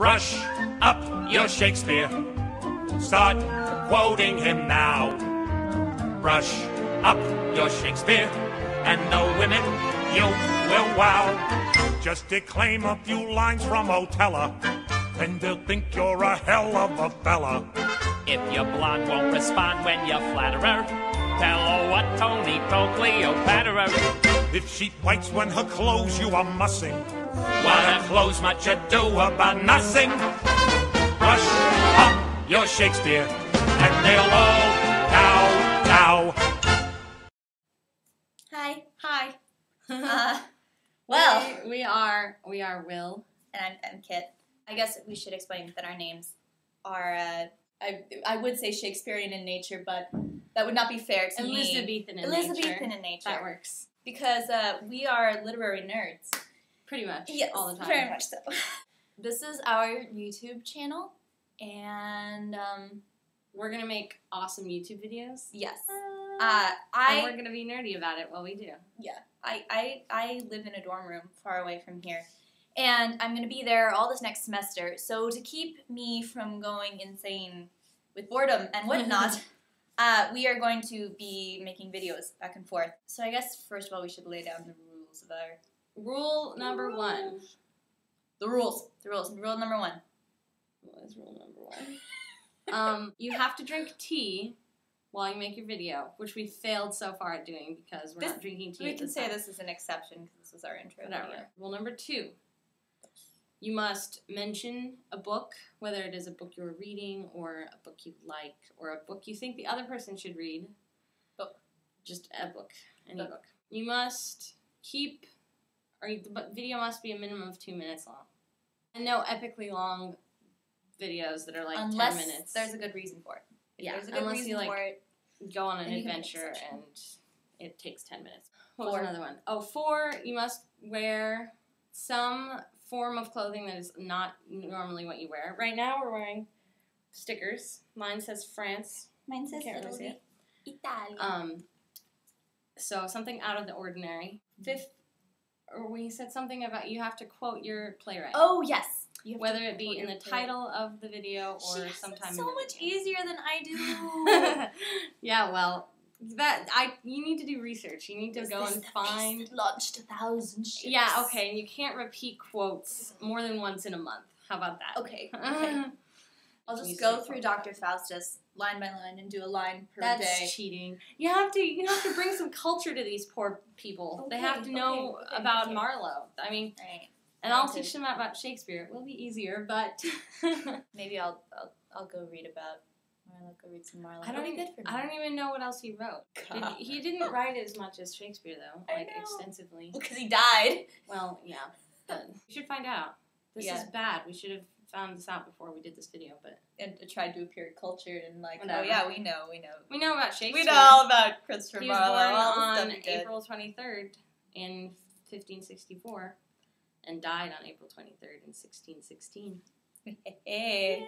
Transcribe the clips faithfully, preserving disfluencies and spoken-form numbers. Brush up your Shakespeare. Start quoting him now. Brush up your Shakespeare, and the women you will wow. Just declaim a few lines from Othello, and they'll think you're a hell of a fella. If your blonde won't respond when you flatter her, tell her what Tony told Cleopatra. If she bites when her clothes you are mussing, wanna close much ado about nothing. Brush up your Shakespeare, and they'll all cow cow. Hi. Hi. uh, well, we, we are we are Will, and I'm, I'm Kit. I guess we should explain that our names are. Uh, I I would say Shakespearean in nature, but that would not be fair to Elizabethan me. In Elizabethan nature. Elizabethan in nature. That works. Because uh, we are literary nerds. Pretty much. Yes, all the time. Very much so. This is our YouTube channel, and um, we're going to make awesome YouTube videos. Yes. Uh, uh, I, and we're going to be nerdy about it while we do. Yeah. I, I, I live in a dorm room far away from here, and I'm going to be there all this next semester. So to keep me from going insane with boredom and whatnot, Uh, we are going to be making videos back and forth. So I guess, first of all, we should lay down the rules of our... Rule number one. The rules. The rules. Rule number one. What is rule number one? um, you have to drink tea while you make your video, which we failed so far at doing because we're this, not drinking tea We at can this say time. This is an exception because this was our intro Whatever. Video. Rule number two. You must mention a book, whether it is a book you're reading or a book you like or a book you think the other person should read. Book. Just a book. Any book. book. You must keep, or the video must be a minimum of two minutes long. And no epically long videos that are like unless ten minutes. Thereess there's a good reason for it. If yeah, there's a good unless reason you like for it, go on an adventure and it takes ten minutes. What four. was another one? Oh, four, you must wear some form of clothing that is not normally what you wear. Right now we're wearing stickers. Mine says France. Mine says Italy. Italy. Um, so something out of the ordinary. Fifth, or we said something about you have to quote your playwright. Oh, yes. You have Whether to it be in the title playwright. Of the video or she sometime so in the much video. Easier than I do. Yeah, well, that I you need to do research. You need to go and find launched a thousand ships. Yeah, okay, and you can't repeat quotes more than once in a month. How about that? Okay. Okay. I'll just go through Doctor Faustus line by line and do a line per day. That's cheating. You have to you have to bring some culture to these poor people. Okay, they have to know okay, okay, about okay. Marlowe. I mean right. and I'll teach them about Shakespeare. It will be easier, but maybe I'll I'll I'll go read about Marlowe, go read some Marlowe. I don't, even, I don't even know what else he wrote. Did, he didn't write as much as Shakespeare, though, like extensively. Because he died. Well, yeah. But we should find out. This yeah. is bad. We should have found this out before we did this video, but and tried to appear cultured and like, Whatever. oh yeah, we know, we know. We know about Shakespeare. We know all about Christopher Marlowe. He was born on April twenty-third in fifteen sixty-four, and died on April twenty-third in sixteen sixteen. Hey.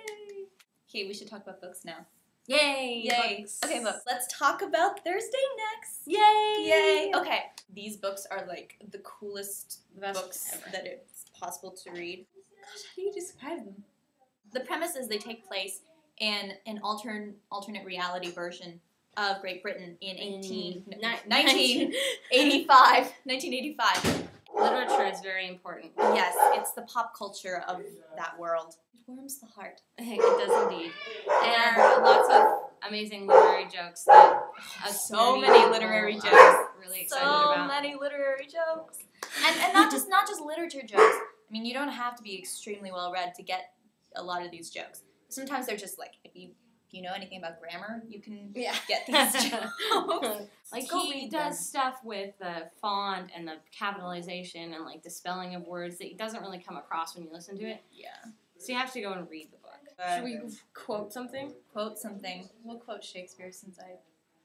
Okay, we should talk about books now. Yay! Yay! Books. Okay, books. Let's talk about Thursday Next. Yay! Yay! Okay. These books are like the coolest the best books ever. That it's possible to read. Gosh, how do you describe them? The premise is they take place in an altern alternate reality version of Great Britain in eighteen, nineteen eighty-five. nineteen eighty-five. Literature is very important. Yes, it's the pop culture of that world. It warms the heart. It does indeed. And there are lots of amazing literary jokes that oh, so many, many literary jokes. I'm really excited so about. So many literary jokes. And and not just not just literature jokes. I mean, you don't have to be extremely well read to get a lot of these jokes. Sometimes they're just like if you if you know anything about grammar, you can yeah. get these jokes. Like go he does them. Stuff with the font and the capitalization and like the spelling of words that doesn't really come across when you listen to it. Yeah. So you have to go and read the book. Uh, Should we quote something? Quote something. We'll quote Shakespeare since I...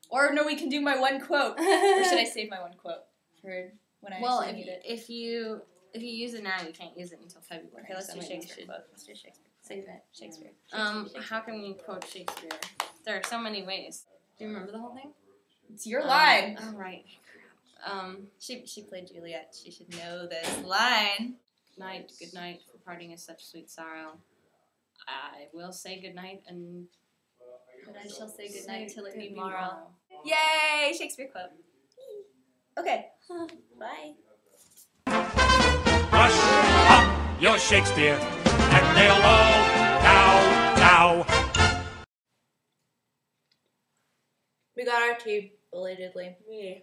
Or no, we can do my one quote. Or should I save my one quote for when I well, actually need it? Well, if you if you use it now, you can't use it until February. Okay, let's so do Shakespeare. Should... Let's do Shakespeare. Save it. Shakespeare. Shakespeare. Um, Shakespeare. How can we quote Shakespeare? There are so many ways. Do you remember the whole thing? It's your um, line. Oh, right. Um, she, she played Juliet. She should know this line. Night, good night, for parting is such sweet sorrow. I will say goodnight, and, and I shall say goodnight till it be tomorrow. Yay! Shakespeare quote. Okay. Bye. Brush up your Shakespeare, and they'll all bow, bow. We got our tea, belatedly. Yeah.